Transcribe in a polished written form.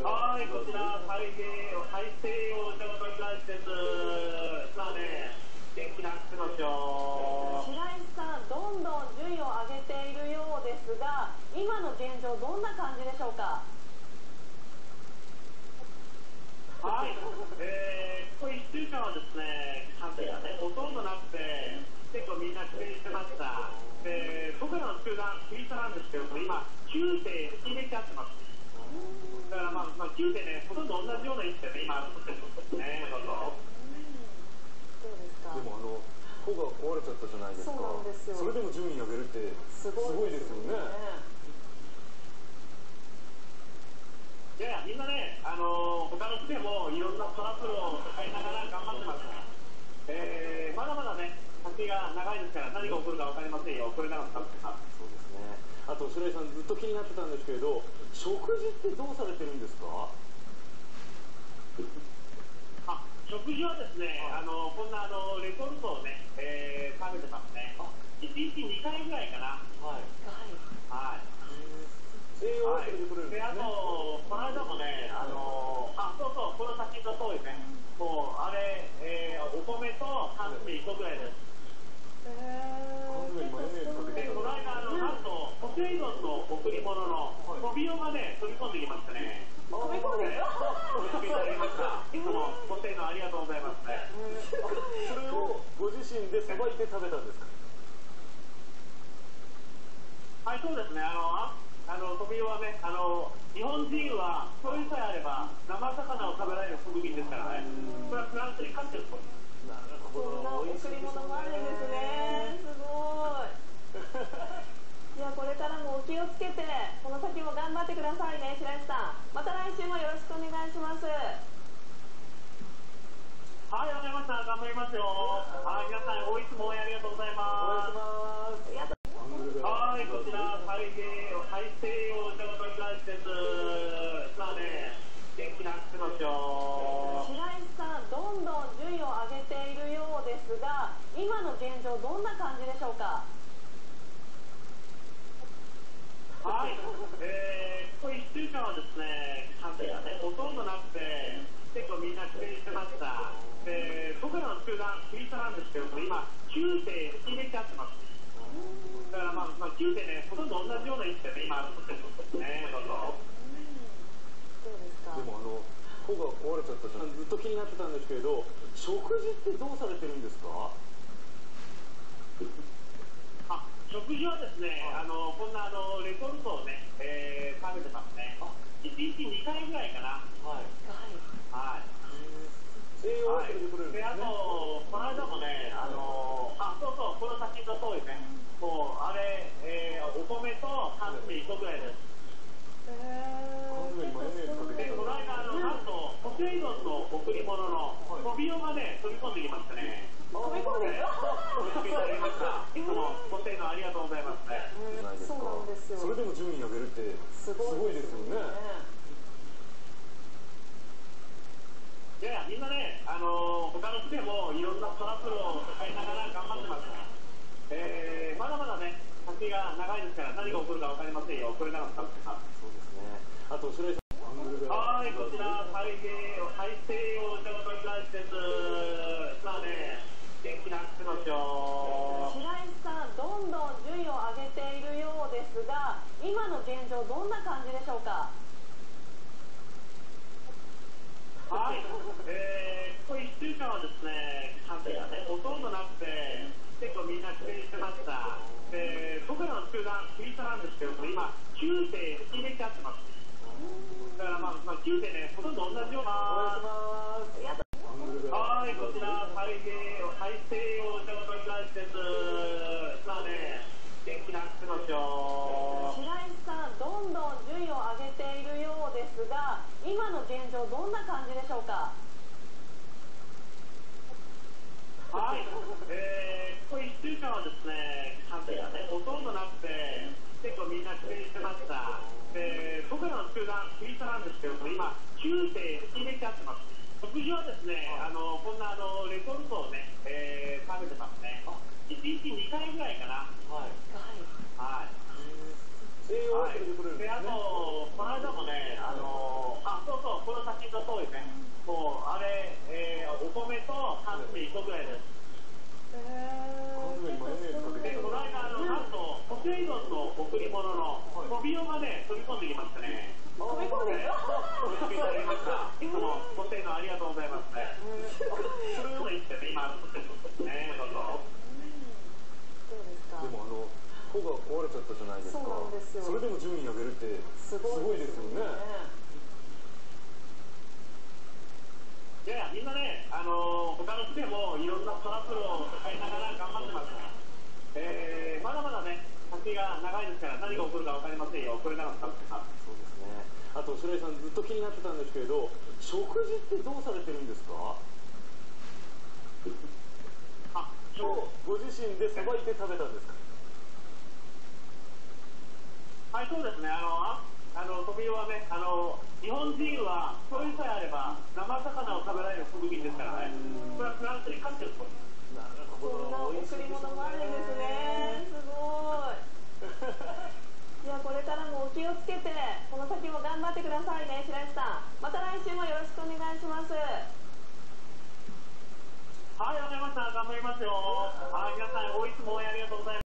そうそうですね。もうあれ、お米とパン1個ぐらいです。でこの間なんとポセイドンの贈り物のトビオがね飛び込んできましたね。飛び込んできました。いつもポセイドンありがとうございますね。それもいいですね。今ポセイドンね、どうぞ。でも帆が壊れちゃったじゃないですか。それでも10人やめるってすごいですよね。いやみんなね、他の区でもいろんなトラブルを抱えながら頑張ってますから、まだまだね、先が長いですから何が起こるか分かりませんよ。これからの楽しみは。そうですね。あと白井さんずっと気になってたんですけれど、食事ってどうされてるんですか？あ、ご自身でさばいて食べたんですか？はい、そうですね。トビウオはね、日本人は醤油さえあれば生魚を食べられる国民ですからね。これはフランスに勝ってる。なるほど。そんなお贈り物もあるんですね。すごい。いや、これからもお気をつけて、この先も頑張ってくださいね、白石さん。また来週もよろしくお願いします。はい、わかりました。頑張りますよ。はい、皆さん、いつも応援ありがとうございます。